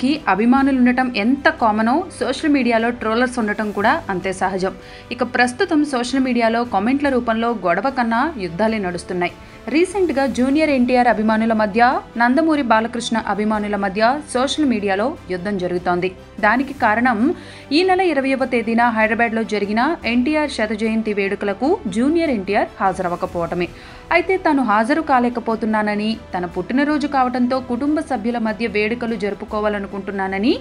की అభిమానులు ఎంత కామనో సోషల్ మీడియాలో ట్రోలర్స్ ఉండటం కూడా అంతే సహజం। ఇక ప్రస్తుతం సోషల్ మీడియాలో కామెంట్ల రూపంలో గొడవ కన్నా యుద్ధాలే నడుస్తున్నాయి। రీసెంట్ గా జూనియర్ ఎన్టీఆర్ అభిమానుల మధ్య నందమూరి బాలకృష్ణ అభిమానుల మధ్య సోషల్ మీడియాలో యుద్ధం జరుగుతోంది। దానికి కారణం ఈ నెల 20వ తేదీన హైదరాబాద్ లో జరిగిన ఎన్టీఆర్ శత జయంతి వేడుకలకు జూనియర్ ఎన్టీఆర్ హాజరవకపోవడమే। అయితే తాను హాజరు కాలేకపోతున్నానని తన పుట్టిన రోజు కావడంతో కుటుంబ సభ్యుల మధ్య వేడుకలు జరుపుకోవాలనుకుంటున్నానని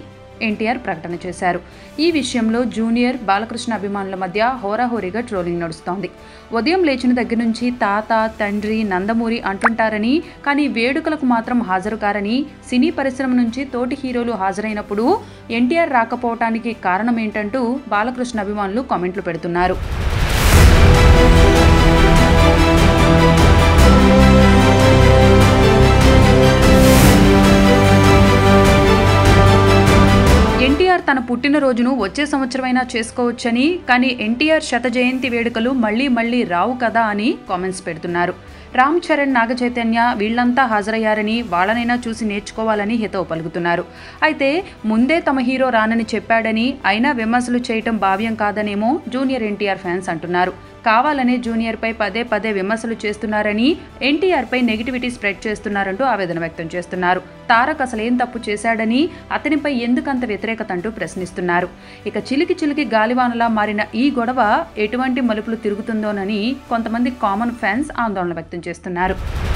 ఎన్టీఆర్ ప్రకటన చేశారు। ఈ విషయంలో జూనియర్ బాలకృష్ణ అభిమానుల మధ్య హోరాహోరీగా ట్రోలింగ్ నడుస్తోంది। ఉదయం లేచిన దగ్గర నుంచి తాత తండ్రి నందమూరి అంటుంటారని కానీ వేడుకలకు మాత్రం హాజరు కారని, సినీ పరిశ్రమ నుంచి తోటి హీరోలు హాజరైనప్పుడు ఎన్టీఆర్ రాకపోవటానికి కారణం ఏంటంటూ బాలకృష్ణ అభిమానులు కామెంట్లు పెడుతున్నారు। తన పుట్టినరోజును వచ్చే సంవత్సరమైనా చేసుకోవచ్చని కానీ ఎన్టీఆర్ శత జయంతి వేడుకలు మళ్లీ మళ్లీ రావు కదా అని కామెంట్స్ పెడుతున్నారు। రామ్ చరణ్ నాగ చైతన్య వీళ్లంతా హాజరయ్యారని వాళ్ళనైనా చూసి నేర్చుకోవాలని హితవు పలుకుతున్నారు। అయితే ముందే తమ హీరో రానని చెప్పాడని అయినా విమర్శలు చేయటం భావ్యం కాదనేమో జూనియర్ ఎన్టీఆర్ ఫ్యాన్స్ అంటున్నారు। కావాలనే జూనియర్పై పదే పదే విమర్శలు చేస్తున్నారని ఎన్టీఆర్పై నెగిటివిటీ స్ప్రెడ్ చేస్తున్నారంటూ ఆవేదన వ్యక్తం చేస్తున్నారు। తారక్ అసలేం తప్పు చేశాడని అతనిపై ఎందుకంత వ్యతిరేకత అంటూ ప్రశ్నిస్తున్నారు। ఇక చిలికి చిలికి గాలివానలా మారిన ఈ గొడవ ఎటువంటి మలుపులు తిరుగుతుందోనని కొంతమంది కామన్ ఫ్యాన్స్ ఆందోళన వ్యక్తం చేస్తున్నారు।